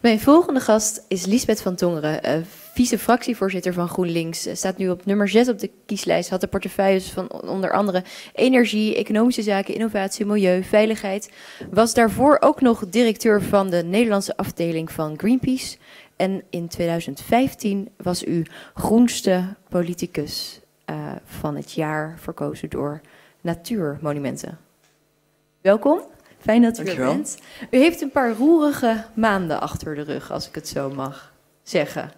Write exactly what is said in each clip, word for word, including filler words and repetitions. Mijn volgende gast is Liesbeth van Tongeren, uh, vice-fractievoorzitter van GroenLinks. Uh, staat nu op nummer zes op de kieslijst. Had de portefeuilles van onder andere energie, economische zaken, innovatie, milieu, veiligheid. Was daarvoor ook nog directeur van de Nederlandse afdeling van Greenpeace. En in tweeduizend vijftien was u groenste politicus uh, van het jaar, verkozen door Natuurmonumenten. Welkom. Fijn dat u er bent. U heeft een paar roerige maanden achter de rug, als ik het zo mag zeggen.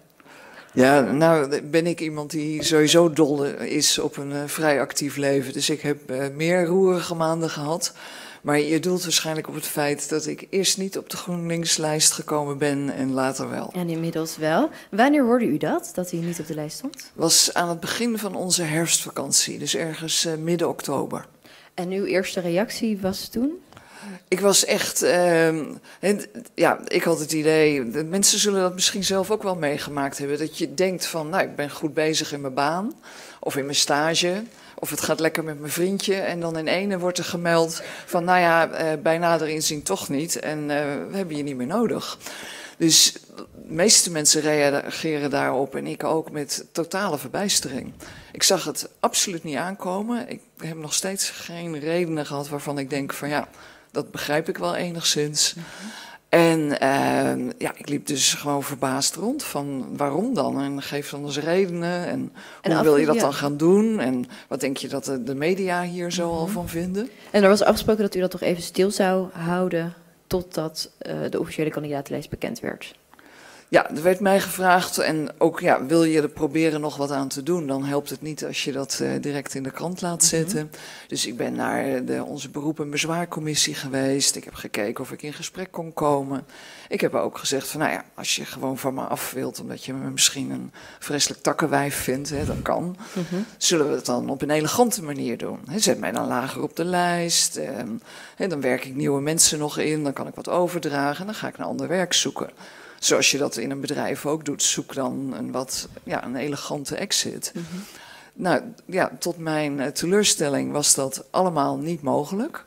Ja, nou ben ik iemand die sowieso dol is op een uh, vrij actief leven. Dus ik heb uh, meer roerige maanden gehad. Maar je doelt waarschijnlijk op het feit dat ik eerst niet op de GroenLinks-lijst gekomen ben en later wel. En inmiddels wel. Wanneer hoorde u dat, dat u niet op de lijst stond? Was aan het begin van onze herfstvakantie, dus ergens uh, midden oktober. En uw eerste reactie was toen? Ik was echt, uh, en, ja, ik had het idee, de mensen zullen dat misschien zelf ook wel meegemaakt hebben, dat je denkt van, nou, ik ben goed bezig in mijn baan, of in mijn stage, of het gaat lekker met mijn vriendje, en dan in ene wordt er gemeld van, nou ja, uh, bij nader inzien toch niet, en uh, we hebben je niet meer nodig. Dus de meeste mensen reageren daarop en ik ook met totale verbijstering. Ik zag het absoluut niet aankomen. Ik heb nog steeds geen redenen gehad waarvan ik denk van, ja, dat begrijp ik wel enigszins. Mm-hmm. En uh, ja, ik liep dus gewoon verbaasd rond van waarom dan? En geef dan eens redenen. En hoe en af, wil je dat ja. dan gaan doen? En wat denk je dat de, de media hier zo mm-hmm. al van vinden? En er was afgesproken dat u dat toch even stil zou houden totdat uh, de officiële kandidatenlijst bekend werd. Ja, er werd mij gevraagd en ook ja, wil je er proberen nog wat aan te doen, dan helpt het niet als je dat uh, direct in de krant laat zetten. Mm-hmm. Dus ik ben naar de, onze beroep- en bezwaarcommissie geweest. Ik heb gekeken of ik in gesprek kon komen. Ik heb ook gezegd van, nou ja, als je gewoon van me af wilt, omdat je me misschien een vreselijk takkenwijf vindt, hè, dat kan. Mm-hmm. Zullen we het dan op een elegante manier doen? He, zet mij dan lager op de lijst. En, en dan werk ik nieuwe mensen nog in, dan kan ik wat overdragen en dan ga ik naar ander werk zoeken. Zoals je dat in een bedrijf ook doet, zoek dan een wat ja, een elegante exit. Mm-hmm. Nou ja, tot mijn teleurstelling was dat allemaal niet mogelijk.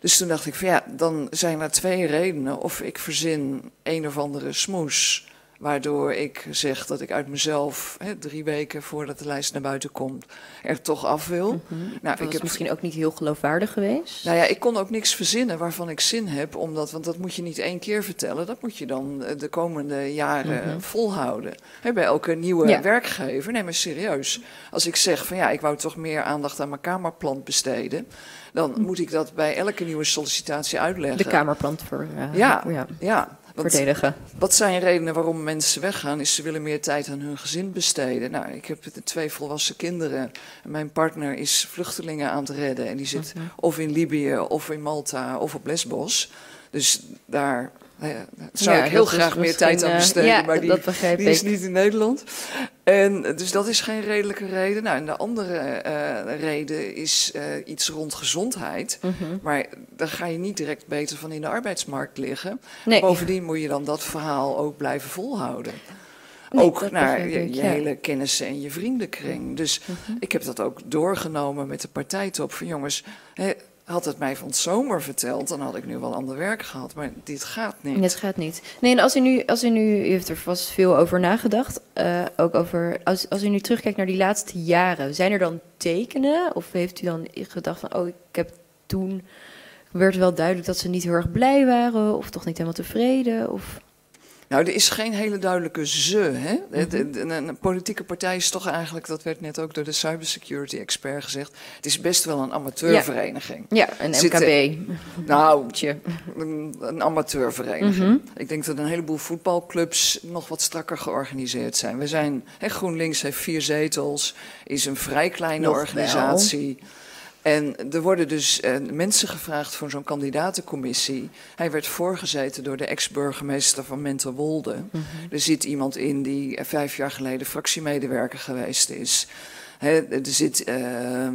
Dus toen dacht ik van ja, dan zijn er twee redenen. Of ik verzin een of andere smoes, waardoor ik zeg dat ik uit mezelf hè, drie weken voordat de lijst naar buiten komt er toch af wil. Mm-hmm. Nou, dat ik heb misschien ook niet heel geloofwaardig geweest. Nou ja, ik kon ook niks verzinnen waarvan ik zin heb, omdat, want dat moet je niet één keer vertellen, dat moet je dan de komende jaren mm-hmm. volhouden. Hè, bij elke nieuwe ja. werkgever, nee maar serieus, als ik zeg van ja, ik wou toch meer aandacht aan mijn kamerplant besteden, dan mm-hmm. moet ik dat bij elke nieuwe sollicitatie uitleggen. De kamerplant voor... Uh, ja, ja. ja. Want wat zijn redenen waarom mensen weggaan? Is ze willen meer tijd aan hun gezin besteden. Nou, ik heb twee volwassen kinderen. Mijn partner is vluchtelingen aan het redden. En die zit okay. of in Libië, of in Malta, of op Lesbos. Dus daar ja, zou ja, ik heel graag meer tijd aan besteden. Ja, maar die, die is niet in Nederland. En, dus dat is geen redelijke reden. Nou, en de andere uh, reden is uh, iets rond gezondheid. Mm-hmm. Maar daar ga je niet direct beter van in de arbeidsmarkt liggen. Nee. Bovendien moet je dan dat verhaal ook blijven volhouden. Nee, ook naar je, je ja. hele kennissen en je vriendenkring. Dus mm-hmm. ik heb dat ook doorgenomen met de partijtop. Van jongens, hè, had het mij van het zomer verteld, dan had ik nu wel ander werk gehad. Maar dit gaat niet. Dit gaat niet. Nee, en als u nu, als u, nu u heeft er vast veel over nagedacht. Uh, ook over, als, als u nu terugkijkt naar die laatste jaren. Zijn er dan tekenen? Of heeft u dan gedacht van, oh, ik heb toen... werd wel duidelijk dat ze niet heel erg blij waren of toch niet helemaal tevreden? Of... Nou, er is geen hele duidelijke ze. Hè? Mm-hmm. de, de, een politieke partij is toch eigenlijk, dat werd net ook door de cybersecurity-expert gezegd, het is best wel een amateurvereniging. Ja, ja een M K B. Zit, eh, nou, een, een amateurvereniging. Mm-hmm. Ik denk dat een heleboel voetbalclubs nog wat strakker georganiseerd zijn. We zijn, hè, GroenLinks heeft vier zetels, is een vrij kleine nog organisatie. Wel. En er worden dus eh, mensen gevraagd voor zo'n kandidatencommissie. Hij werd voorgezeten door de ex-burgemeester van Menterwolde. Mm-hmm. Er zit iemand in die eh, vijf jaar geleden fractiemedewerker geweest is. He, er zit, uh,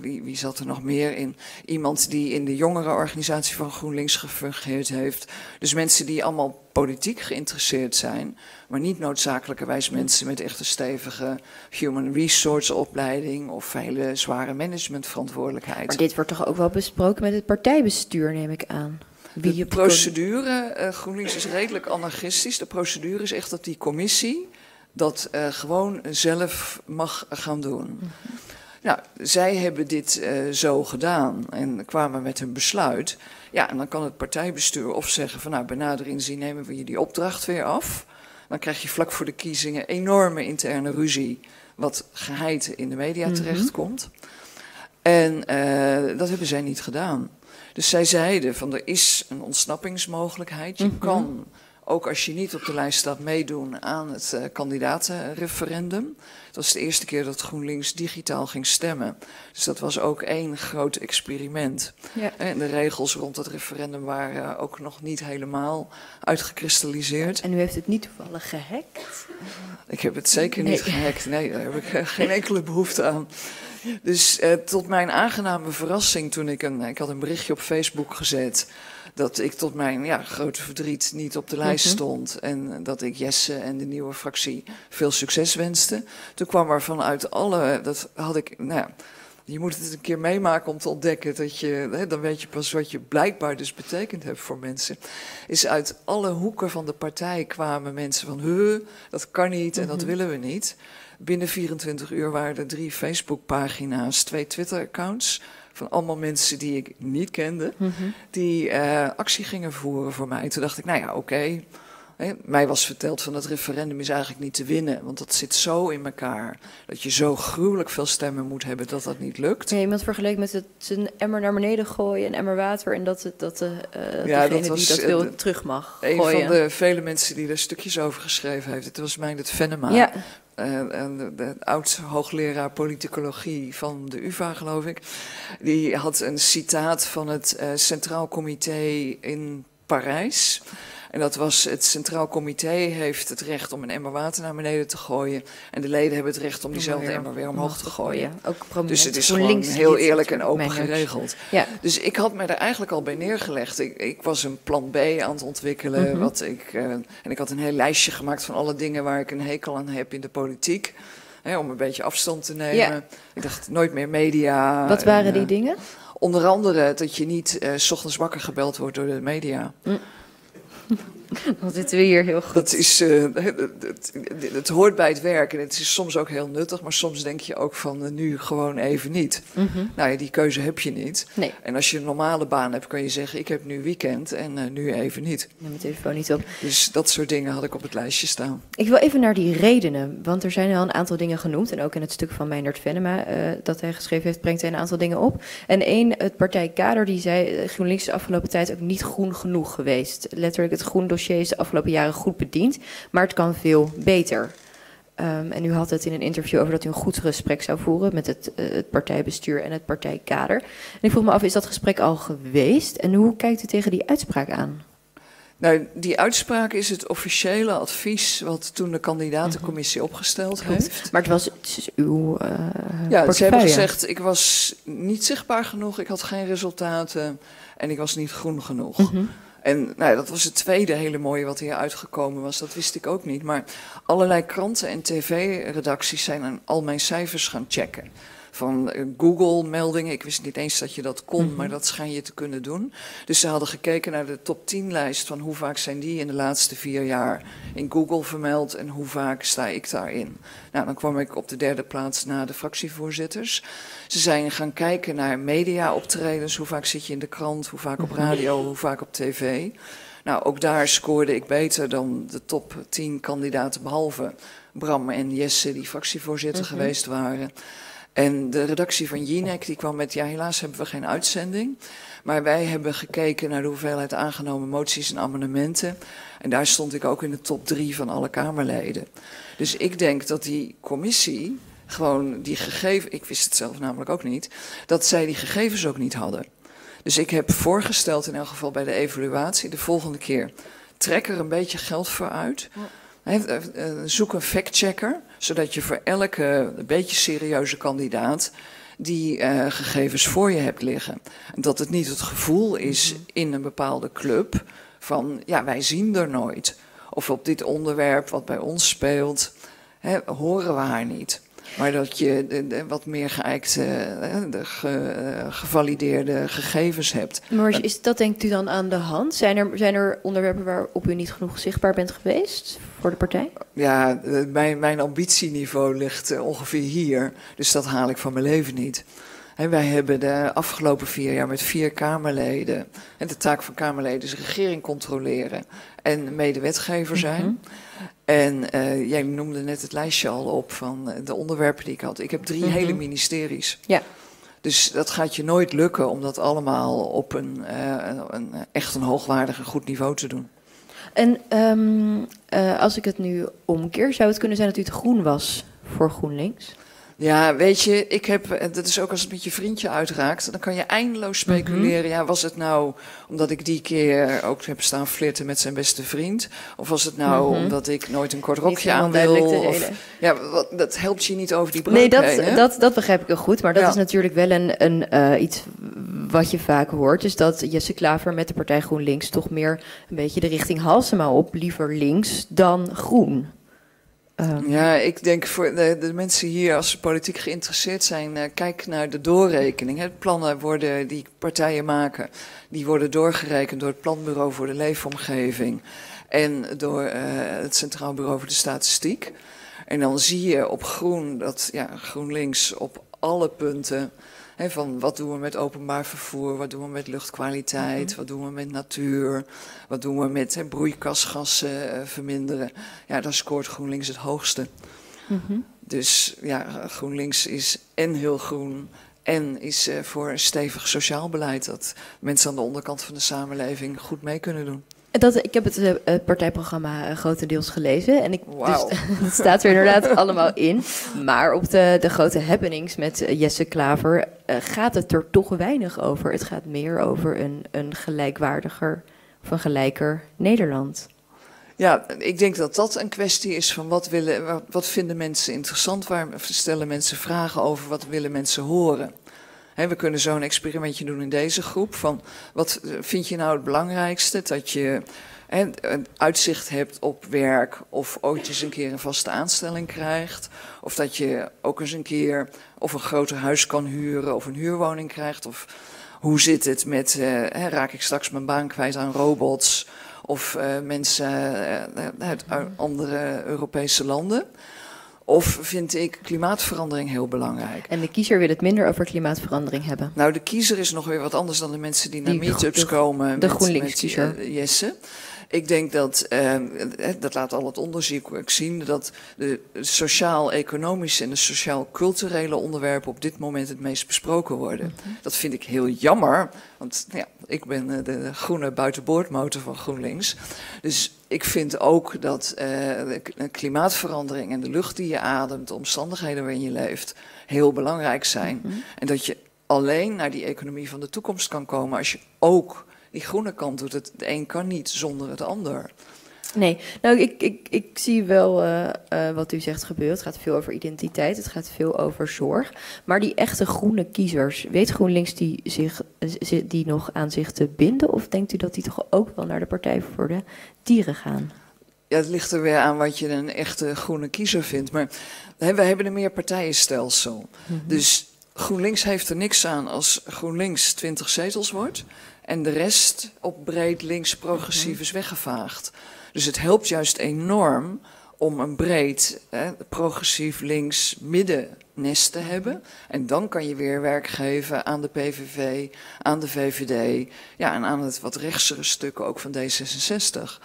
wie, wie zat er nog meer in? Iemand die in de jongerenorganisatie van GroenLinks gefungeerd heeft. Dus mensen die allemaal politiek geïnteresseerd zijn, maar niet noodzakelijkerwijs mensen met echt een stevige human resource opleiding of hele zware managementverantwoordelijkheid. Maar dit wordt toch ook wel besproken met het partijbestuur, neem ik aan? Wie de procedure, uh, GroenLinks is redelijk anarchistisch. De procedure is echt dat die commissie dat uh, gewoon zelf mag gaan doen. Nou, zij hebben dit uh, zo gedaan en kwamen met hun besluit. Ja, en dan kan het partijbestuur of zeggen van nou, bij nader inzien nemen we je die opdracht weer af. Dan krijg je vlak voor de kiezingen enorme interne ruzie, wat geheid in de media terechtkomt. Mm-hmm. En uh, dat hebben zij niet gedaan. Dus zij zeiden van er is een ontsnappingsmogelijkheid. Je mm-hmm. kan, ook als je niet op de lijst staat, meedoen aan het uh, kandidatenreferendum. Dat was de eerste keer dat GroenLinks digitaal ging stemmen. Dus dat was ook één groot experiment. Ja. En de regels rond dat referendum waren ook nog niet helemaal uitgekristalliseerd. En u heeft het niet toevallig gehackt? Ik heb het zeker niet nee. gehackt. Nee, daar heb ik uh, geen enkele behoefte aan. Dus eh, tot mijn aangename verrassing toen ik een... Ik had een berichtje op Facebook gezet dat ik tot mijn ja, grote verdriet niet op de lijst mm-hmm. stond. En dat ik Jesse en de nieuwe fractie veel succes wenste. Toen kwam er vanuit alle... Dat had ik... Nou ja, je moet het een keer meemaken om te ontdekken dat je... Hè, dan weet je pas wat je blijkbaar dus betekend hebt voor mensen. Is uit alle hoeken van de partij kwamen mensen van... Huh, dat kan niet en mm-hmm. dat willen we niet. Binnen vierentwintig uur waren er drie Facebookpagina's, twee Twitter-accounts... van allemaal mensen die ik niet kende, mm-hmm. die uh, actie gingen voeren voor mij. Toen dacht ik, nou ja, oké. Okay. Mij was verteld van dat referendum is eigenlijk niet te winnen. Want dat zit zo in elkaar. Dat je zo gruwelijk veel stemmen moet hebben dat dat niet lukt. Nee, iemand vergeleek met het een emmer naar beneden gooien, een emmer water. En dat, dat, uh, ja, dat was, die dat wil de, terug mag een gooien. Een van de vele mensen die daar stukjes over geschreven heeft. Het was Meinert Venema. Ja. Uh, de, de oud-hoogleraar politicologie van de UvA, geloof ik. Die had een citaat van het uh, Centraal Comité in Parijs. En dat was het Centraal Comité heeft het recht om een emmer water naar beneden te gooien. En de leden hebben het recht om diezelfde weer, emmer weer omhoog te gooien. Ja, ook dus het is gewoon links, heel eerlijk en open geregeld. Ja. Dus ik had me er eigenlijk al bij neergelegd. Ik, ik was een plan B aan het ontwikkelen. Mm-hmm. wat ik, uh, en ik had een heel lijstje gemaakt van alle dingen waar ik een hekel aan heb in de politiek. Hè, om een beetje afstand te nemen. Ja. Ik dacht nooit meer media. Wat waren en, uh, die dingen? Onder andere dat je niet uh, 's ochtends wakker gebeld wordt door de media. Mm. Dat zitten we hier heel goed. Dat is, uh, het, het hoort bij het werk en het is soms ook heel nuttig, maar soms denk je ook van uh, nu gewoon even niet. Mm-hmm. Nou ja, die keuze heb je niet. Nee. En als je een normale baan hebt, kan je zeggen ik heb nu weekend en uh, nu even niet. Ja, mijn telefoon niet op. Dus dat soort dingen had ik op het lijstje staan. Ik wil even naar die redenen, want er zijn al een aantal dingen genoemd en ook in het stuk van Meinert Venema uh, dat hij geschreven heeft, brengt hij een aantal dingen op. En één, het partijkader die zei, GroenLinks is de afgelopen tijd ook niet groen genoeg geweest. Letterlijk, het groen dossier is de afgelopen jaren goed bediend, maar het kan veel beter. Um, en u had het in een interview over dat u een goed gesprek zou voeren met het, uh, het partijbestuur en het partijkader. En ik vroeg me af, is dat gesprek al geweest? En hoe kijkt u tegen die uitspraak aan? Nou, die uitspraak is het officiële advies wat toen de kandidatencommissie opgesteld Klopt. heeft. Maar het was het is uw uh, Ja, ze hebben gezegd, ik was niet zichtbaar genoeg, ik had geen resultaten en ik was niet groen genoeg. Mm-hmm. En nou, dat was het tweede hele mooie wat hier uitgekomen was. Dat wist ik ook niet. Maar allerlei kranten en tv-redacties zijn aan al mijn cijfers gaan checken. Van Google-meldingen. Ik wist niet eens dat je dat kon, mm-hmm. maar dat schijn je te kunnen doen. Dus ze hadden gekeken naar de top tien-lijst van hoe vaak zijn die in de laatste vier jaar in Google vermeld en hoe vaak sta ik daarin. Nou, dan kwam ik op de derde plaats na de fractievoorzitters. Ze zijn gaan kijken naar media-optredens. Hoe vaak zit je in de krant, hoe vaak op radio, hoe vaak op tv. Nou, ook daar scoorde ik beter dan de top tien kandidaten, behalve Bram en Jesse, die fractievoorzitter mm-hmm. geweest waren. En de redactie van Jinek die kwam met, ja helaas hebben we geen uitzending. Maar wij hebben gekeken naar de hoeveelheid aangenomen moties en amendementen. En daar stond ik ook in de top drie van alle Kamerleden. Dus ik denk dat die commissie gewoon die gegevens, ik wist het zelf namelijk ook niet, dat zij die gegevens ook niet hadden. Dus ik heb voorgesteld in elk geval bij de evaluatie de volgende keer, trek er een beetje geld voor uit. Zoek een factchecker, zodat je voor elke beetje serieuze kandidaat die uh, gegevens voor je hebt liggen. Dat het niet het gevoel is in een bepaalde club van, ja, wij zien er nooit. Of op dit onderwerp wat bij ons speelt, hè, horen we haar niet. Maar dat je de, de, wat meer geëikte, de ge, gevalideerde gegevens hebt. Maar is dat, denkt u dan, aan de hand? Zijn er, zijn er onderwerpen waarop u niet genoeg zichtbaar bent geweest voor de partij? Ja, mijn, mijn ambitieniveau ligt ongeveer hier. Dus dat haal ik van mijn leven niet. En wij hebben de afgelopen vier jaar met vier Kamerleden... en de taak van Kamerleden is regering controleren en medewetgever zijn. Mm-hmm. En uh, jij noemde net het lijstje al op van de onderwerpen die ik had. Ik heb drie mm-hmm. hele ministeries. Ja. Dus dat gaat je nooit lukken om dat allemaal op een, uh, een echt een hoogwaardig en goed niveau te doen. En um, uh, als ik het nu omkeer, zou het kunnen zijn dat u te groen was voor GroenLinks? Ja, weet je, ik heb, dat is ook als het met je vriendje uitraakt, dan kan je eindeloos speculeren. Mm-hmm. Ja, was het nou omdat ik die keer ook heb staan flirten met zijn beste vriend? Of was het nou mm-hmm. omdat ik nooit een kort rokje aan wil? Of, ja, wat, dat helpt je niet over die brug. Nee, dat, heen, dat, dat begrijp ik heel goed. Maar dat ja. is natuurlijk wel een, een, uh, iets wat je vaak hoort. Is dat Jesse Klaver met de partij GroenLinks toch meer een beetje de richting Halsema op. Liever links dan groen. Ja, ik denk voor de, de mensen hier, als ze politiek geïnteresseerd zijn, uh, kijk naar de doorrekening. Hè. Plannen worden die partijen maken, die worden doorgerekend door het Planbureau voor de Leefomgeving en door uh, het Centraal Bureau voor de Statistiek. En dan zie je op groen dat ja, GroenLinks op alle punten, hè, van wat doen we met openbaar vervoer, wat doen we met luchtkwaliteit, mm-hmm. wat doen we met natuur, wat doen we met hè, broeikasgassen uh, verminderen. Ja, daar scoort GroenLinks het hoogste. Mm-hmm. Dus ja, GroenLinks is en heel groen en is uh, voor een stevig sociaal beleid dat mensen aan de onderkant van de samenleving goed mee kunnen doen. Dat, ik heb het, uh, het partijprogramma uh, grotendeels gelezen. En ik, wow. dus, dat staat er inderdaad allemaal in. Maar op de, de grote happenings met uh, Jesse Klaver uh, gaat het er toch weinig over. Het gaat meer over een, een gelijkwaardiger of een gelijker Nederland. Ja, ik denk dat dat een kwestie is van wat, willen, wat, wat vinden mensen interessant. Waar stellen mensen vragen over, wat willen mensen horen. He, we kunnen zo'n experimentje doen in deze groep. Van wat vind je nou het belangrijkste? Dat je he, een uitzicht hebt op werk of ooit eens een keer een vaste aanstelling krijgt. Of dat je ook eens een keer of een groter huis kan huren of een huurwoning krijgt. Of hoe zit het met, he, raak ik straks mijn baan kwijt aan robots of uh, mensen uh, uit andere Europese landen? Of vind ik klimaatverandering heel belangrijk? En de kiezer wil het minder over klimaatverandering hebben. Nou, de kiezer is nog weer wat anders dan de mensen die, die naar meetups komen. De, de GroenLinks-kiezer. Uh, Jesse. Ik denk dat, uh, dat laat al het onderzoek ook zien, dat de sociaal-economische en de sociaal-culturele onderwerpen op dit moment het meest besproken worden. Mm-hmm. Dat vind ik heel jammer, want ja, ik ben de groene buitenboordmotor van GroenLinks. Dus ik vind ook dat uh, de klimaatverandering en de lucht die je ademt, de omstandigheden waarin je leeft, heel belangrijk zijn. Mm-hmm. En dat je alleen naar die economie van de toekomst kan komen als je ook die groene kant doet. Het de een kan niet zonder het ander. Nee, nou ik, ik, ik zie wel uh, uh, wat u zegt gebeuren. Het gaat veel over identiteit, het gaat veel over zorg. Maar die echte groene kiezers, weet GroenLinks die, zich, die nog aan zich te binden? Of denkt u dat die toch ook wel naar de Partij voor de Dieren gaan? Ja, het ligt er weer aan wat je een echte groene kiezer vindt. Maar hè, wij hebben een meerpartijenstelsel. Mm-hmm. Dus GroenLinks heeft er niks aan als GroenLinks twintig zetels wordt en de rest op breed links progressief is weggevaagd. Dus het helpt juist enorm om een breed eh, progressief links middennest te hebben. En dan kan je weer werk geven aan de P V V, aan de V V D... ja, en aan het wat rechtsere stuk ook van D zesenzestig.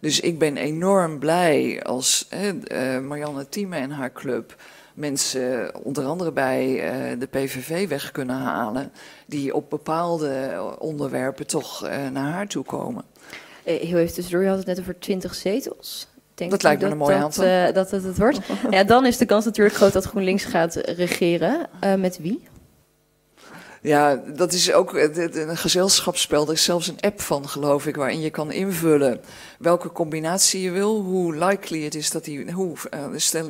Dus ik ben enorm blij als eh, Marianne Thieme en haar club mensen onder andere bij uh, de P V V weg kunnen halen, die op bepaalde onderwerpen toch uh, naar haar toe komen. Heel even tussendoor, je had het net over twintig zetels. Denk dat lijkt me dat, een mooi aantal. Uh, dat het het wordt. Ja, dan is de kans natuurlijk groot dat GroenLinks gaat regeren. Uh, met wie? Ja, dat is ook een gezelschapsspel. Er is zelfs een app van, geloof ik, waarin je kan invullen welke combinatie je wil, hoe likely het is dat die, hoe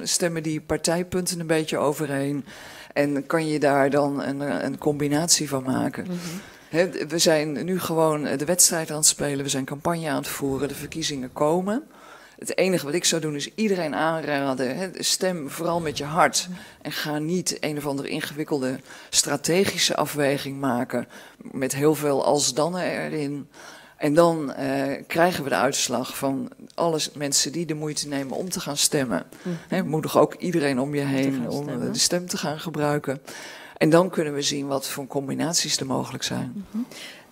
stemmen die partijpunten een beetje overeen. En kan je daar dan een, een combinatie van maken. Mm-hmm. He, we zijn nu gewoon de wedstrijd aan het spelen, we zijn campagne aan het voeren, de verkiezingen komen. Het enige wat ik zou doen is iedereen aanraden, hè, stem vooral met je hart. En ga niet een of andere ingewikkelde strategische afweging maken met heel veel als-dannen erin. En dan eh, krijgen we de uitslag van alle mensen die de moeite nemen om te gaan stemmen. Hm. Hè, moedig ook iedereen om je heen om stemmen. de stem te gaan gebruiken. En dan kunnen we zien wat voor combinaties er mogelijk zijn. Hm.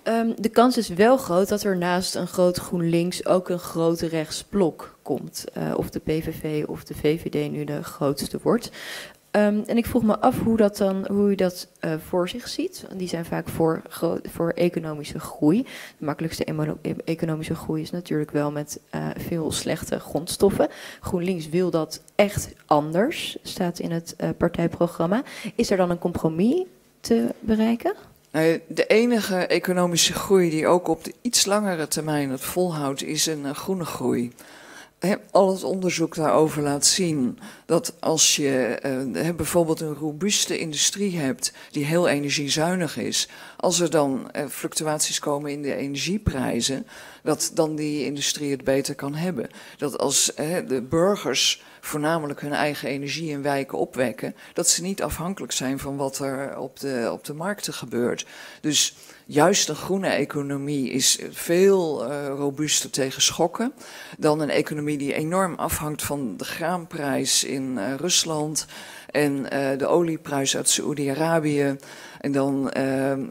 Um, de kans is wel groot dat er naast een groot GroenLinks ook een groot rechtsblok komt. Uh, of de P V V of de V V D nu de grootste wordt. Um, en ik vroeg me af hoe, dat dan, hoe u dat uh, voor zich ziet. Die zijn vaak voor, voor economische groei. De makkelijkste economische groei is natuurlijk wel met uh, veel slechte grondstoffen. GroenLinks wil dat echt anders, staat in het uh, partijprogramma. Is er dan een compromis te bereiken? De enige economische groei die ook op de iets langere termijn het volhoudt, is een groene groei. Al het onderzoek daarover laat zien dat als je eh, bijvoorbeeld een robuuste industrie hebt die heel energiezuinig is, als er dan eh, fluctuaties komen in de energieprijzen, dat dan die industrie het beter kan hebben. Dat als eh, de burgers voornamelijk hun eigen energie in wijken opwekken, dat ze niet afhankelijk zijn van wat er op de, op de markten gebeurt. Dus juist een groene economie is veel uh, robuuster tegen schokken dan een economie die enorm afhangt van de graanprijs in uh, Rusland en uh, de olieprijs uit Saoedi-Arabië en dan uh,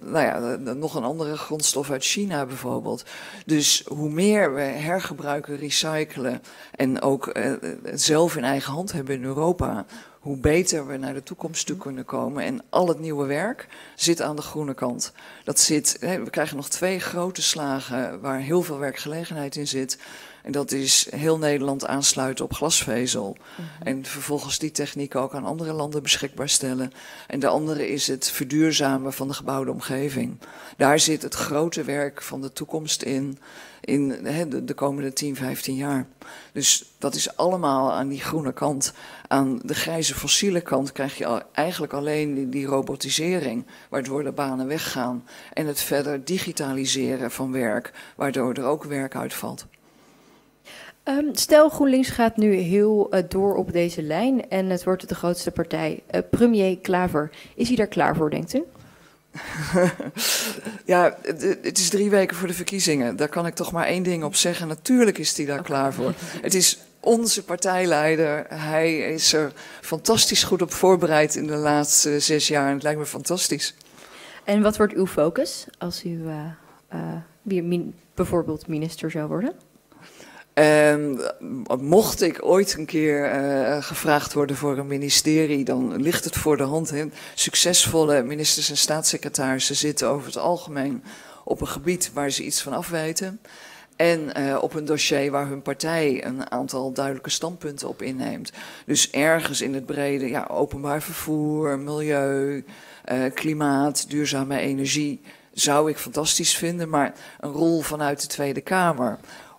nou ja, nog een andere grondstof uit China bijvoorbeeld. Dus hoe meer we hergebruiken, recyclen en ook uh, het zelf in eigen hand hebben in Europa, hoe beter we naar de toekomst toe kunnen komen. En al het nieuwe werk zit aan de groene kant. Dat zit, we krijgen nog twee grote slagen waar heel veel werkgelegenheid in zit. En dat is heel Nederland aansluiten op glasvezel. Mm-hmm. En vervolgens die techniek ook aan andere landen beschikbaar stellen. En de andere is het verduurzamen van de gebouwde omgeving. Daar zit het grote werk van de toekomst in, in he, de, de komende tien, vijftien jaar. Dus dat is allemaal aan die groene kant. Aan de grijze fossiele kant krijg je al, eigenlijk alleen die, die robotisering, waardoor de banen weggaan. En het verder digitaliseren van werk, waardoor er ook werk uitvalt. Um, stel, GroenLinks gaat nu heel uh, door op deze lijn en het wordt de grootste partij. Uh, premier Klaver, is hij daar klaar voor, denkt u? Ja, het is drie weken voor de verkiezingen. Daar kan ik toch maar één ding op zeggen. Natuurlijk is hij daar okay. klaar voor. Het is onze partijleider. Hij is er fantastisch goed op voorbereid in de laatste zes jaar. En het lijkt me fantastisch. En wat wordt uw focus als u uh, uh, bijvoorbeeld minister zou worden? En mocht ik ooit een keer uh, gevraagd worden voor een ministerie, dan ligt het voor de hand. Hè. Succesvolle ministers en staatssecretarissen zitten over het algemeen op een gebied waar ze iets van afweten. En uh, op een dossier waar hun partij een aantal duidelijke standpunten op inneemt. Dus ergens in het brede, ja, openbaar vervoer, milieu, uh, klimaat, duurzame energie zou ik fantastisch vinden. Maar een rol vanuit de Tweede Kamer,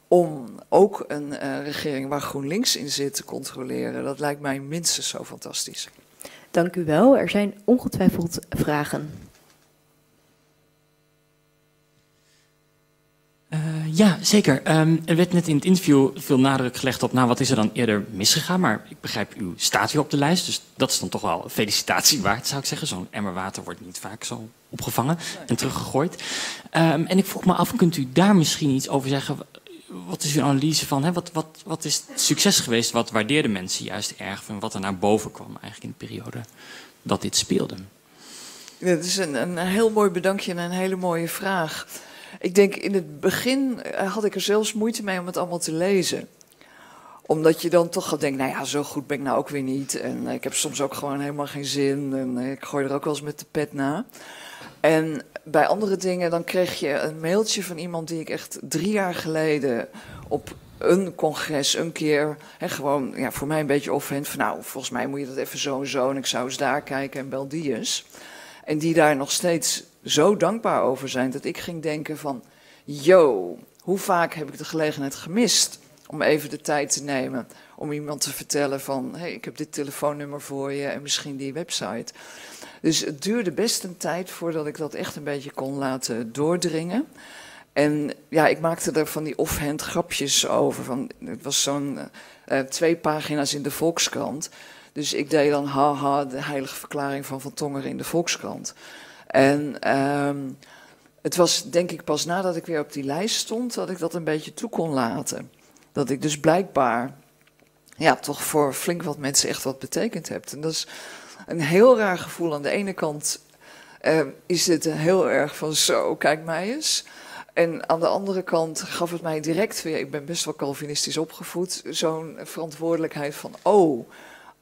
om ook een uh, regering waar GroenLinks in zit te controleren, dat lijkt mij minstens zo fantastisch. Dank u wel. Er zijn ongetwijfeld vragen. Uh, ja, zeker. Um, er werd net in het interview veel nadruk gelegd op, nou, wat is er dan eerder misgegaan? Maar ik begrijp, u staat hier op de lijst, dus dat is dan toch wel een felicitatie waard, zou ik zeggen. Zo'n emmer water wordt niet vaak zo opgevangen en teruggegooid. Um, en ik vroeg me af, kunt u daar misschien iets over zeggen? Wat is uw analyse van, hè? Wat, wat, wat is het succes geweest? Wat waardeerden mensen juist erg van wat er naar boven kwam eigenlijk in de periode dat dit speelde? Ja, dat is een, een heel mooi bedankje en een hele mooie vraag. Ik denk, in het begin had ik er zelfs moeite mee om het allemaal te lezen. Omdat je dan toch gaat denken, nou ja, zo goed ben ik nou ook weer niet. En ik heb soms ook gewoon helemaal geen zin. En ik gooi er ook wel eens met de pet na. En bij andere dingen, dan kreeg je een mailtje van iemand die ik echt drie jaar geleden op een congres een keer, hè, gewoon ja, voor mij een beetje offend, van nou, volgens mij moet je dat even zo en zo en ik zou eens daar kijken en bel die eens. En die daar nog steeds zo dankbaar over zijn dat ik ging denken van, yo, hoe vaak heb ik de gelegenheid gemist om even de tijd te nemen om iemand te vertellen van, hé, hey, ik heb dit telefoonnummer voor je en misschien die website. Dus het duurde best een tijd voordat ik dat echt een beetje kon laten doordringen. En ja, ik maakte er van die offhand grapjes over. Van, het was zo'n uh, twee pagina's in de Volkskrant. Dus ik deed dan haha, de heilige verklaring van Van Tongeren in de Volkskrant. En uh, het was denk ik pas nadat ik weer op die lijst stond, dat ik dat een beetje toe kon laten. Dat ik dus blijkbaar ja, toch voor flink wat mensen echt wat betekend heb. En dat is een heel raar gevoel. Aan de ene kant uh, is het heel erg van zo, kijk mij eens. En aan de andere kant gaf het mij direct weer, ik ben best wel Calvinistisch opgevoed, zo'n verantwoordelijkheid van, oh,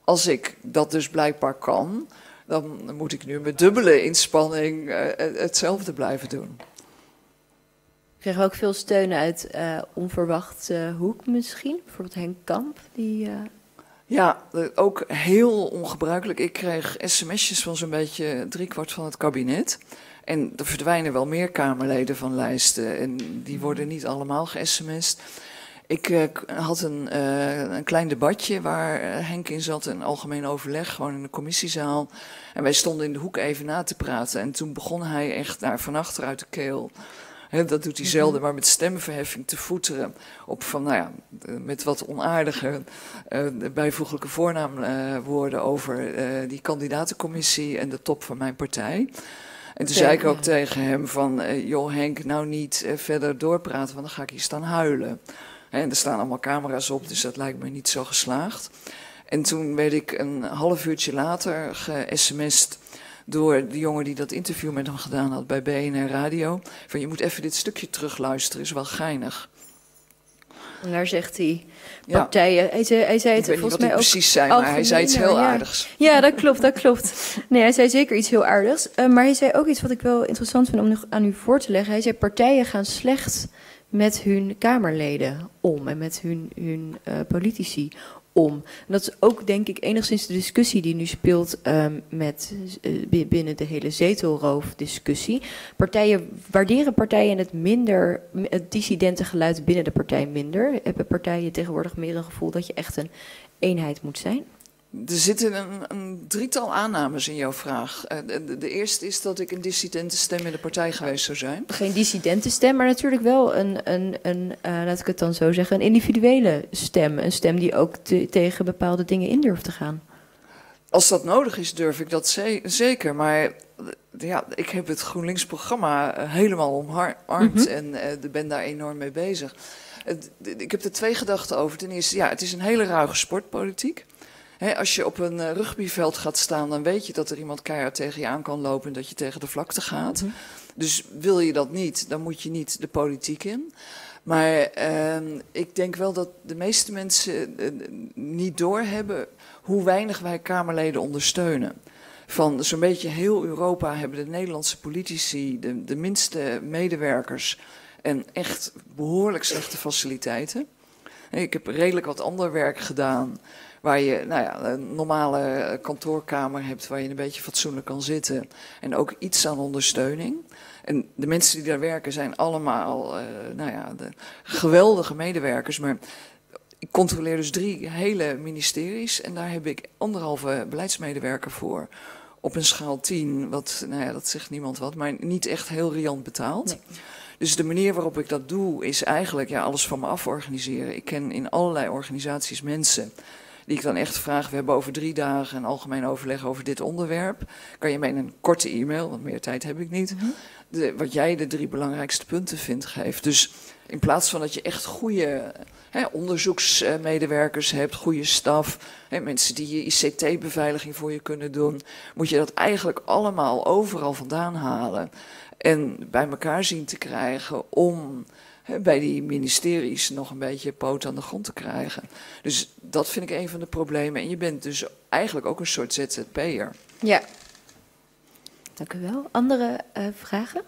als ik dat dus blijkbaar kan, dan moet ik nu met dubbele inspanning uh, hetzelfde blijven doen. Kregen we ook veel steun uit uh, onverwachte hoek misschien? Bijvoorbeeld Henk Kamp, die... Uh... Ja, ook heel ongebruikelijk. Ik kreeg sms'jes van zo'n beetje driekwart van het kabinet. En er verdwijnen wel meer Kamerleden van lijsten. En die worden niet allemaal ge-sms'd. Ik uh, had een, uh, een klein debatje waar Henk in zat, een algemeen overleg, gewoon in de commissiezaal. En wij stonden in de hoek even na te praten. En toen begon hij echt daar van achter uit de keel. He, dat doet hij zelden, maar met stemverheffing te voeteren. Op van, nou ja, met wat onaardige uh, bijvoeglijke voornaamwoorden uh, over uh, die kandidatencommissie en de top van mijn partij. En toen zei ik ook tegen hem van, uh, joh Henk, nou niet uh, verder doorpraten, want dan ga ik hier staan huilen. He, en er staan allemaal camera's op, dus dat lijkt me niet zo geslaagd. En toen werd ik een half uurtje later ge-sms'd door de jongen die dat interview met hem gedaan had bij B N R Radio. Van, je moet even dit stukje terugluisteren, is wel geinig. En daar zegt hij, partijen, ja. hij zei, hij zei het volgens niet mij ook precies zijn, maar hij zei iets heel ja. aardigs. Ja, dat klopt, dat klopt. Nee, hij zei zeker iets heel aardigs. Uh, maar hij zei ook iets wat ik wel interessant vind om nog aan u voor te leggen. Hij zei, partijen gaan slecht met hun Kamerleden om en met hun, hun uh, politici om. En dat is ook, denk ik, enigszins de discussie die nu speelt um, met, uh, binnen de hele zetelroofdiscussie. Partijen, waarderen partijen het minder, het dissidente geluid binnen de partij minder? Hebben partijen tegenwoordig meer een gevoel dat je echt een eenheid moet zijn? Er zitten een, een drietal aannames in jouw vraag. De, de, de eerste is dat ik een dissidente stem in de partij geweest zou zijn. Geen dissidente stem, maar natuurlijk wel een, een, een uh, laat ik het dan zo zeggen, een individuele stem. Een stem die ook te, tegen bepaalde dingen in durft te gaan. Als dat nodig is, durf ik dat ze zeker. Maar ja, ik heb het GroenLinks-programma helemaal omarmd mm-hmm. en uh, ben daar enorm mee bezig. Uh, ik heb er twee gedachten over. Ten eerste, ja, het is een hele ruige sportpolitiek. He, als je op een rugbyveld gaat staan, dan weet je dat er iemand keihard tegen je aan kan lopen en dat je tegen de vlakte gaat. Mm-hmm. Dus wil je dat niet, dan moet je niet de politiek in. Maar eh, ik denk wel dat de meeste mensen eh, niet doorhebben hoe weinig wij Kamerleden ondersteunen. Van zo'n beetje heel Europa hebben de Nederlandse politici de, de minste medewerkers en echt behoorlijk slechte faciliteiten. He, ik heb redelijk wat ander werk gedaan, waar je nou ja, een normale kantoorkamer hebt, waar je een beetje fatsoenlijk kan zitten. En ook iets aan ondersteuning. En de mensen die daar werken zijn allemaal uh, nou ja, de geweldige medewerkers. Maar ik controleer dus drie hele ministeries. En daar heb ik anderhalve beleidsmedewerker voor. Op een schaal tien, wat, nou ja, dat zegt niemand wat, maar niet echt heel riant betaald. Nee. Dus de manier waarop ik dat doe, is eigenlijk ja, alles van me af organiseren. Ik ken in allerlei organisaties mensen die ik dan echt vraag, we hebben over drie dagen een algemeen overleg over dit onderwerp. Kan je mij in een korte e-mail, want meer tijd heb ik niet, de, wat jij de drie belangrijkste punten vindt, geeft. Dus in plaats van dat je echt goede hè, onderzoeksmedewerkers hebt, goede staf, hè, mensen die je I C T-beveiliging voor je kunnen doen, moet je dat eigenlijk allemaal overal vandaan halen en bij elkaar zien te krijgen om bij die ministeries nog een beetje poot aan de grond te krijgen. Dus dat vind ik een van de problemen. En je bent dus eigenlijk ook een soort Z Z P'er. Ja. Dank u wel. Andere uh, vragen?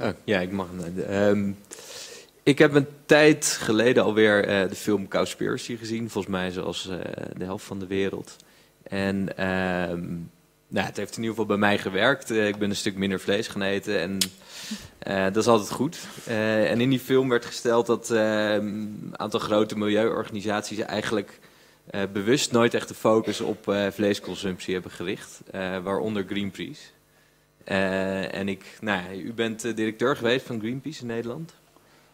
Oh, ja, ik mag. Uh, ik heb een tijd geleden alweer uh, de film Cowspiracy gezien. Volgens mij zoals uh, de helft van de wereld. En Uh, Nou, het heeft in ieder geval bij mij gewerkt. Uh, ik ben een stuk minder vlees gaan eten en uh, dat is altijd goed. Uh, en in die film werd gesteld dat uh, een aantal grote milieuorganisaties eigenlijk uh, bewust nooit echt de focus op uh, vleesconsumptie hebben gericht. Uh, waaronder Greenpeace. Uh, en ik, nou ja, u bent uh, directeur geweest van Greenpeace in Nederland.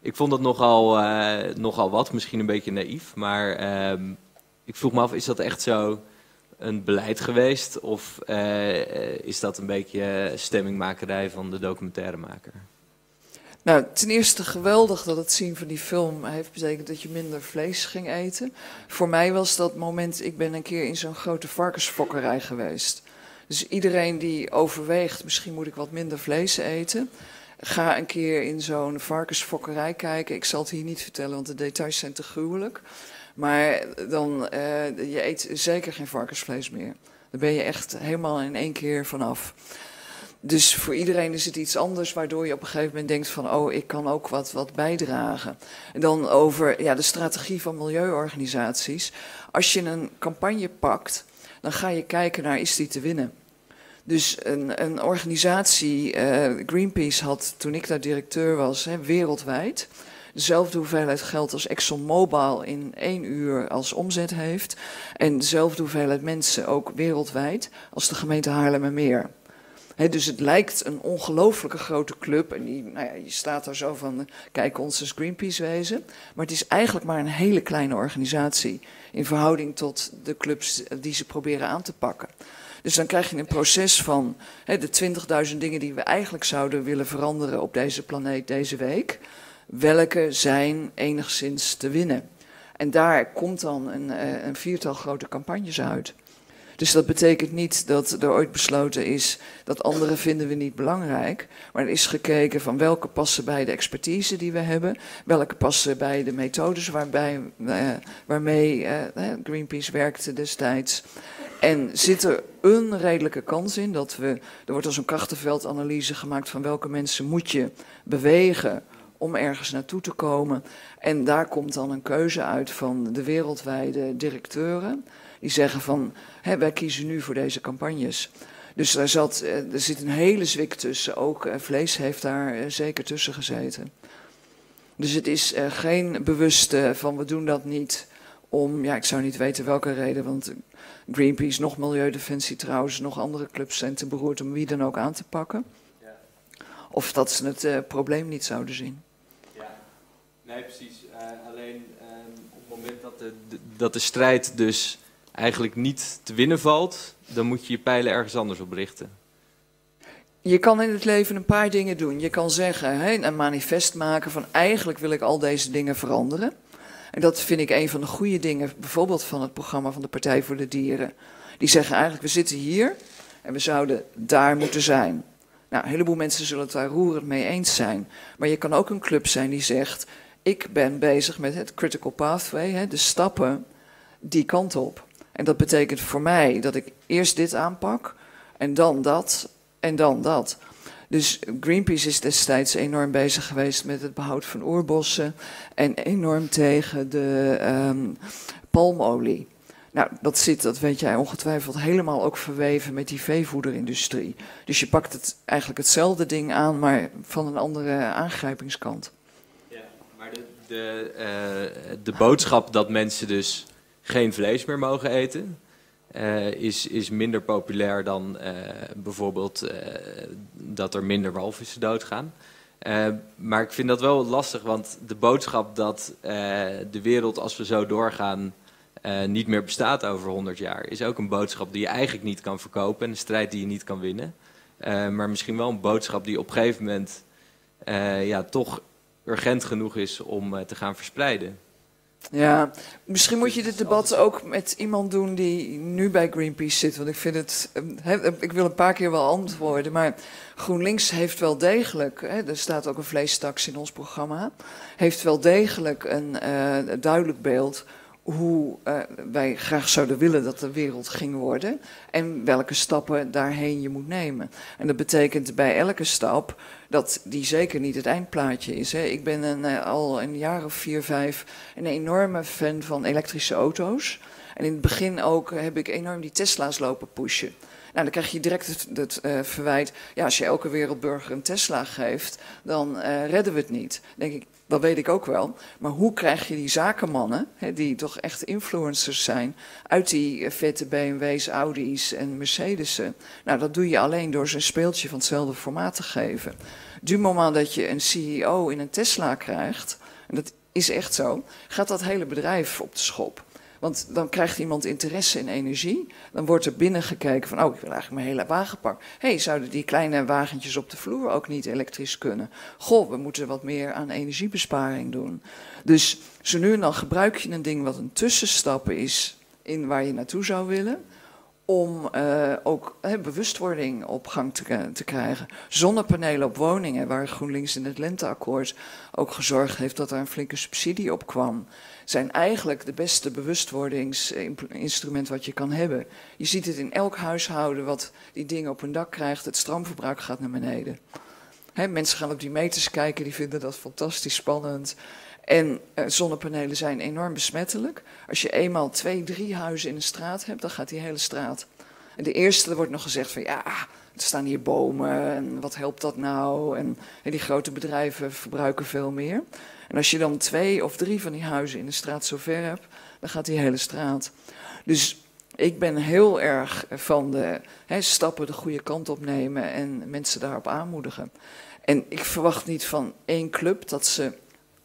Ik vond dat nogal, uh, nogal wat, misschien een beetje naïef, maar uh, ik vroeg me af, is dat echt zo een beleid geweest of uh, is dat een beetje stemmingmakerij van de documentairemaker? Nou, ten eerste geweldig dat het zien van die film heeft betekend dat je minder vlees ging eten. Voor mij was dat moment, ik ben een keer in zo'n grote varkensfokkerij geweest. Dus iedereen die overweegt, misschien moet ik wat minder vlees eten, ga een keer in zo'n varkensfokkerij kijken. Ik zal het hier niet vertellen, want de details zijn te gruwelijk. Maar dan, uh, je eet zeker geen varkensvlees meer. Daar ben je echt helemaal in één keer vanaf. Dus voor iedereen is het iets anders, waardoor je op een gegeven moment denkt van, oh, ik kan ook wat, wat bijdragen. En dan over ja, de strategie van milieuorganisaties. Als je een campagne pakt, dan ga je kijken naar, is die te winnen? Dus een, een organisatie, uh, Greenpeace had, toen ik daar directeur was, hè, wereldwijd dezelfde hoeveelheid geld als ExxonMobil in één uur als omzet heeft. En dezelfde hoeveelheid mensen ook wereldwijd als de gemeente Haarlemmermeer. He, dus het lijkt een ongelooflijke grote club. En die, nou ja, je staat daar zo van, kijk ons als Greenpeace wezen. Maar het is eigenlijk maar een hele kleine organisatie in verhouding tot de clubs die ze proberen aan te pakken. Dus dan krijg je een proces van he, de twintigduizend dingen die we eigenlijk zouden willen veranderen op deze planeet deze week. Welke zijn enigszins te winnen? En daar komt dan een, een viertal grote campagnes uit. Dus dat betekent niet dat er ooit besloten is dat anderen vinden we niet belangrijk. Maar er is gekeken van welke passen bij de expertise die we hebben. Welke passen bij de methodes waarbij, eh, waarmee eh, Greenpeace werkte destijds. En zit er een redelijke kans in dat we... Er wordt als een krachtenveldanalyse gemaakt van welke mensen moet je bewegen om ergens naartoe te komen. En daar komt dan een keuze uit van de wereldwijde directeuren. Die zeggen van, hé, wij kiezen nu voor deze campagnes. Dus daar zat, er zit een hele zwik tussen. Ook vlees heeft daar zeker tussen gezeten. Dus het is geen bewuste van we doen dat niet om... Ja, ik zou niet weten welke reden, want Greenpeace, nog Milieudefensie trouwens, nog andere clubs zijn te beroerd om wie dan ook aan te pakken. Ja. Of dat ze het uh, probleem niet zouden zien. Ja, nee, precies. Uh, alleen uh, op het moment dat de, de, dat de strijd dus... eigenlijk niet te winnen valt, dan moet je je pijlen ergens anders op richten. Je kan in het leven een paar dingen doen. Je kan zeggen, hè, een manifest maken van eigenlijk wil ik al deze dingen veranderen. En dat vind ik een van de goede dingen, bijvoorbeeld van het programma van de Partij voor de Dieren. Die zeggen eigenlijk, we zitten hier en we zouden daar moeten zijn. Nou, een heleboel mensen zullen het daar roerend mee eens zijn. Maar je kan ook een club zijn die zegt, ik ben bezig met het critical pathway, hè, de stappen die kant op. En dat betekent voor mij dat ik eerst dit aanpak en dan dat en dan dat. Dus Greenpeace is destijds enorm bezig geweest met het behoud van oerbossen en enorm tegen de um, palmolie. Nou, dat zit, dat weet jij ongetwijfeld, helemaal ook verweven met die veevoederindustrie. Dus je pakt het, eigenlijk hetzelfde ding aan, maar van een andere aangrijpingskant. Ja, maar de, de, uh, de boodschap dat mensen dus... geen vlees meer mogen eten, uh, is, is minder populair dan uh, bijvoorbeeld uh, dat er minder walvissen doodgaan. Uh, maar ik vind dat wel lastig, want de boodschap dat uh, de wereld als we zo doorgaan uh, niet meer bestaat over honderd jaar, is ook een boodschap die je eigenlijk niet kan verkopen en een strijd die je niet kan winnen. Uh, maar misschien wel een boodschap die op een gegeven moment uh, ja, toch urgent genoeg is om uh, te gaan verspreiden. Ja, misschien moet je dit debat ook met iemand doen die nu bij Greenpeace zit. Want ik vind het, he, ik wil een paar keer wel antwoorden, maar GroenLinks heeft wel degelijk, he, er staat ook een vleestaks in ons programma, heeft wel degelijk een uh, duidelijk beeld hoe uh, wij graag zouden willen dat de wereld ging worden en welke stappen daarheen je moet nemen. En dat betekent bij elke stap dat die zeker niet het eindplaatje is. Hè. Ik ben een, uh, al een jaar of vier, vijf een enorme fan van elektrische auto's. En in het begin ook heb ik enorm die Tesla's lopen pushen. Nou, dan krijg je direct het, het uh, verwijt, ja, als je elke wereldburger een Tesla geeft, dan uh, redden we het niet. Denk ik, dat weet ik ook wel. Maar hoe krijg je die zakenmannen, hè, die toch echt influencers zijn, uit die uh, vette B M W's, Audi's en Mercedes'en? Nou, dat doe je alleen door ze een speeltje van hetzelfde formaat te geven. Du moment dat je een C E O in een Tesla krijgt, en dat is echt zo, gaat dat hele bedrijf op de schop. Want dan krijgt iemand interesse in energie. Dan wordt er binnen gekeken van, oh, ik wil eigenlijk mijn hele wagenpak. Hé, hey, zouden die kleine wagentjes op de vloer ook niet elektrisch kunnen? Goh, we moeten wat meer aan energiebesparing doen. Dus zo nu en dan gebruik je een ding wat een tussenstap is in waar je naartoe zou willen, om uh, ook uh, bewustwording op gang te, te krijgen. Zonnepanelen op woningen, waar GroenLinks in het Lenteakkoord ook gezorgd heeft dat er een flinke subsidie op kwam, zijn eigenlijk de beste bewustwordingsinstrument wat je kan hebben. Je ziet het in elk huishouden wat die dingen op hun dak krijgt, het stroomverbruik gaat naar beneden. Hè, mensen gaan op die meters kijken, die vinden dat fantastisch spannend. En eh, zonnepanelen zijn enorm besmettelijk. Als je eenmaal twee, drie huizen in een straat hebt, dan gaat die hele straat. En de eerste wordt nog gezegd van, ja, er staan hier bomen en wat helpt dat nou? En, en die grote bedrijven verbruiken veel meer. En als je dan twee of drie van die huizen in de straat zover hebt, dan gaat die hele straat. Dus ik ben heel erg van de hè, stappen de goede kant op nemen en mensen daarop aanmoedigen. En ik verwacht niet van één club dat ze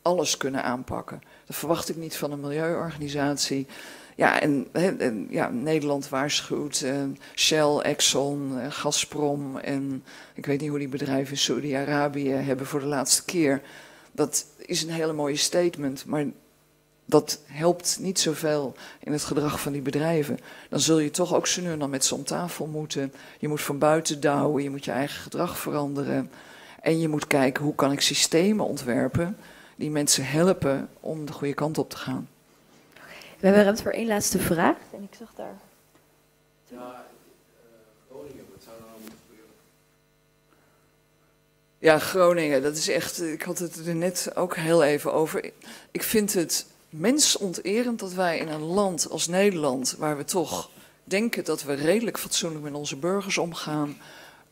alles kunnen aanpakken. Dat verwacht ik niet van een milieuorganisatie. Ja, en, en ja, Nederland waarschuwt eh, Shell, Exxon, eh, Gazprom en ik weet niet hoe die bedrijven in Saudi-Arabië hebben voor de laatste keer. Dat is een hele mooie statement, maar dat helpt niet zoveel in het gedrag van die bedrijven. Dan zul je toch ook zo nu en dan met ze om tafel moeten. Je moet van buiten douwen, je moet je eigen gedrag veranderen. En je moet kijken, hoe kan ik systemen ontwerpen die mensen helpen om de goede kant op te gaan. We hebben ruimte voor één laatste vraag. En ik zag daar. Ja, Groningen, wat zou er nou moeten gebeuren? Ja, Groningen, dat is echt. Ik had het er net ook heel even over. Ik vind het mensonterend dat wij in een land als Nederland, waar we toch denken dat we redelijk fatsoenlijk met onze burgers omgaan,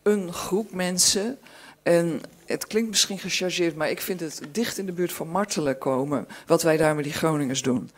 een groep mensen. En het klinkt misschien gechargeerd, maar ik vind het dicht in de buurt van martelen komen wat wij daar met die Groningers doen.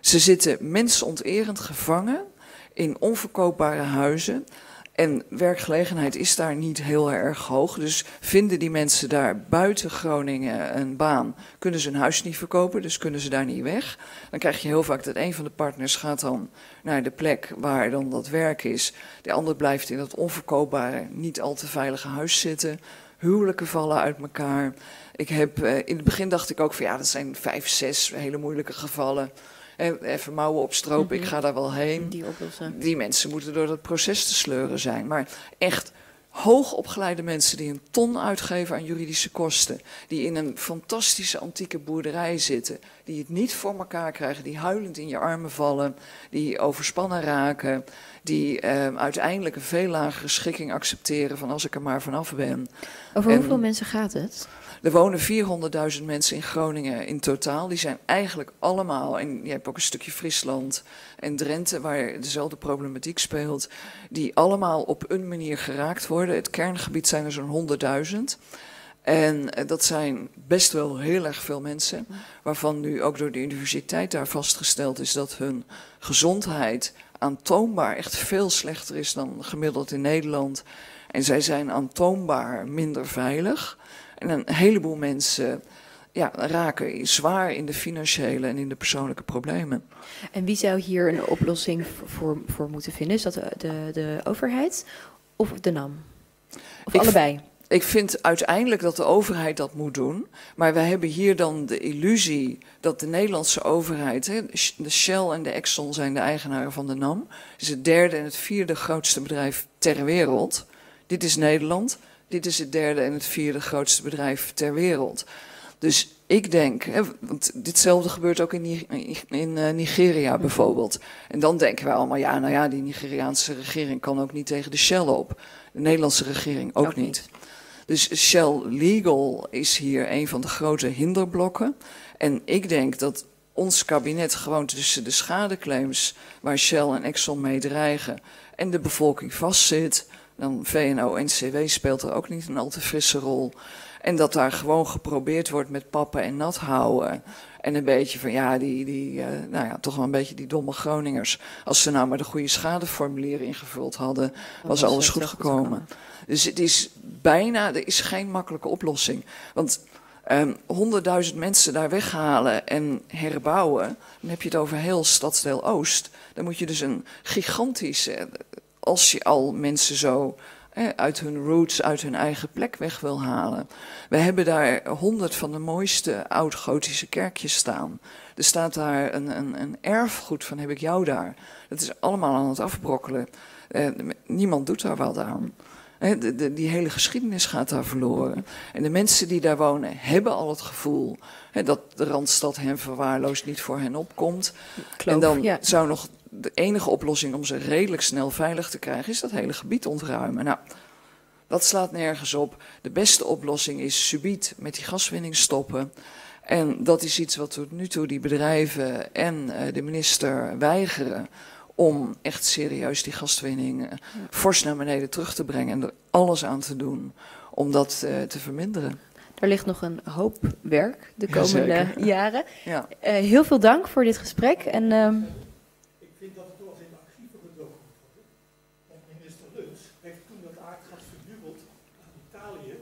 Ze zitten mensonterend gevangen in onverkoopbare huizen. En werkgelegenheid is daar niet heel erg hoog. Dus vinden die mensen daar buiten Groningen een baan, kunnen ze hun huis niet verkopen, dus kunnen ze daar niet weg. Dan krijg je heel vaak dat een van de partners gaat dan naar de plek waar dan dat werk is. De ander blijft in dat onverkoopbare, niet al te veilige huis zitten. Huwelijken vallen uit elkaar. Ik heb, in het begin dacht ik ook van ja, dat zijn vijf, zes hele moeilijke gevallen. Even mouwen opstropen, ik ga daar wel heen. Die, die mensen moeten door dat proces te sleuren zijn. Maar echt hoogopgeleide mensen die een ton uitgeven aan juridische kosten, die in een fantastische antieke boerderij zitten, die het niet voor elkaar krijgen, die huilend in je armen vallen, die overspannen raken, die eh, uiteindelijk een veel lagere schikking accepteren van als ik er maar vanaf ben. Over en, hoeveel mensen gaat het? Er wonen vierhonderdduizend mensen in Groningen in totaal. Die zijn eigenlijk allemaal, en je hebt ook een stukje Friesland en Drenthe waar dezelfde problematiek speelt, die allemaal op een manier geraakt worden. Het kerngebied zijn er zo'n honderdduizend. En dat zijn best wel heel erg veel mensen, waarvan nu ook door de universiteit daar vastgesteld is dat hun gezondheid aantoonbaar echt veel slechter is dan gemiddeld in Nederland. En zij zijn aantoonbaar minder veilig. En een heleboel mensen ja, raken zwaar in de financiële en in de persoonlijke problemen. En wie zou hier een oplossing voor, voor moeten vinden? Is dat de, de, de overheid of de NAM? Of ik allebei? Ik vind uiteindelijk dat de overheid dat moet doen. Maar wij hebben hier dan de illusie dat de Nederlandse overheid, hè, de Shell en de Exxon zijn de eigenaren van de NAM. Het is het derde en het vierde grootste bedrijf ter wereld. Dit is Nederland. Dit is het derde en het vierde grootste bedrijf ter wereld. Dus ik denk, hè, want ditzelfde gebeurt ook in, in uh, Nigeria bijvoorbeeld. En dan denken wij allemaal, ja, nou ja, die Nigeriaanse regering kan ook niet tegen de Shell op. De Nederlandse regering ook, ook niet. niet. Dus Shell Legal is hier een van de grote hinderblokken. En ik denk dat ons kabinet gewoon tussen de schadeclaims waar Shell en Exxon mee dreigen en de bevolking vastzit. Dan V N O N C W speelt er ook niet een al te frisse rol. En dat daar gewoon geprobeerd wordt met pappen en nat houden. En een beetje van ja, die, die, uh, nou ja, toch wel een beetje die domme Groningers. Als ze nou maar de goede schadeformulieren ingevuld hadden, was dat alles goed gekomen. Dus het is bijna, er is geen makkelijke oplossing. Want honderdduizend um, mensen daar weghalen en herbouwen, dan heb je het over heel stadsdeel Oost. Dan moet je dus een gigantische, als je al mensen zo eh, uit hun roots, uit hun eigen plek weg wil halen. We hebben daar honderd van de mooiste oud-gotische kerkjes staan. Er staat daar een, een, een erfgoed van heb ik jou daar. Dat is allemaal aan het afbrokkelen. Eh, niemand doet daar wat aan. He, de, de, die hele geschiedenis gaat daar verloren. En de mensen die daar wonen hebben al het gevoel he, dat de Randstad hen verwaarloosd niet voor hen opkomt. Kloof, en dan ja. zou nog de enige oplossing om ze redelijk snel veilig te krijgen is dat hele gebied ontruimen. Nou, dat slaat nergens op. De beste oplossing is subiet met die gaswinning stoppen. En dat is iets wat tot nu toe die bedrijven en uh, de minister weigeren. Om echt serieus die gaswinning fors naar beneden terug te brengen en er alles aan te doen om dat uh, te verminderen. Er ligt nog een hoop werk de komende Jazeker. jaren. Ja. Uh, heel veel dank voor dit gesprek. En, uh... ik vind dat het wel in de archieven gedoken wordt. Want minister Luns heeft toen dat aardgas verdubbeld aan Italië,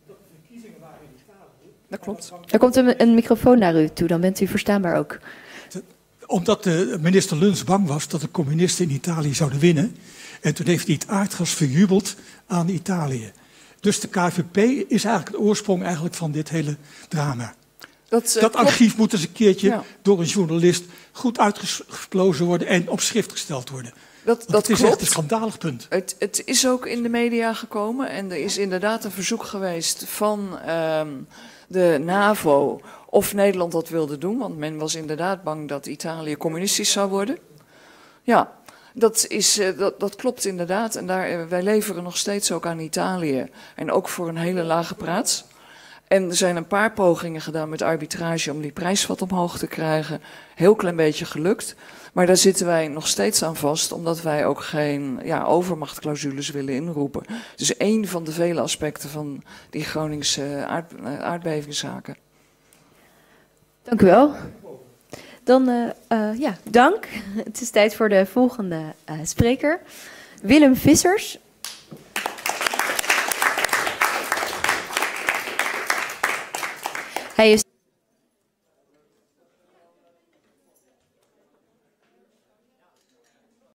omdat de verkiezingen waren in Italië. Dat klopt. Er komt een, een microfoon naar u toe, dan bent u verstaanbaar ook. Omdat de minister Luns bang was dat de communisten in Italië zouden winnen. En toen heeft hij het aardgas verjubeld aan Italië. Dus de K V P is eigenlijk de oorsprong eigenlijk van dit hele drama. Dat, uh, dat archief moet eens een keertje ja. door een journalist goed uitgesplozen worden en op schrift gesteld worden. Dat, dat het is klopt. Echt een schandalig punt. Het, het is ook in de media gekomen en er is inderdaad een verzoek geweest van uh, de NAVO of Nederland dat wilde doen, want men was inderdaad bang dat Italië communistisch zou worden. Ja, dat, is, dat, dat klopt inderdaad. En daar, wij leveren nog steeds ook aan Italië. En ook voor een hele lage prijs. En er zijn een paar pogingen gedaan met arbitrage om die prijs wat omhoog te krijgen. Heel klein beetje gelukt. Maar daar zitten wij nog steeds aan vast, omdat wij ook geen ja, overmachtclausules willen inroepen. Dus één van de vele aspecten van die Groningse aard, aardbevingszaken. Dank u wel. Dan, uh, uh, ja, dank. Het is tijd voor de volgende uh, spreker. Willem Vissers. Hij is